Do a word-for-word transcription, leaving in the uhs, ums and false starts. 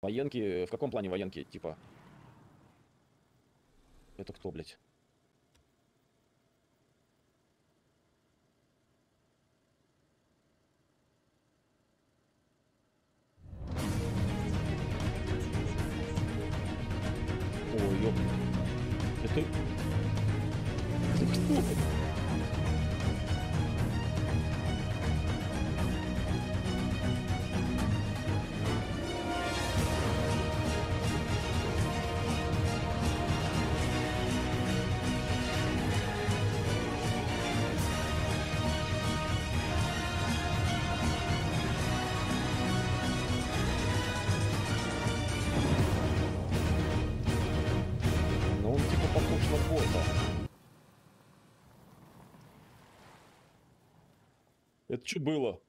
Военки? В каком плане военки? Типа... Это кто, блядь? Ой, ёб... Это... Это кто, блядь? Это что было?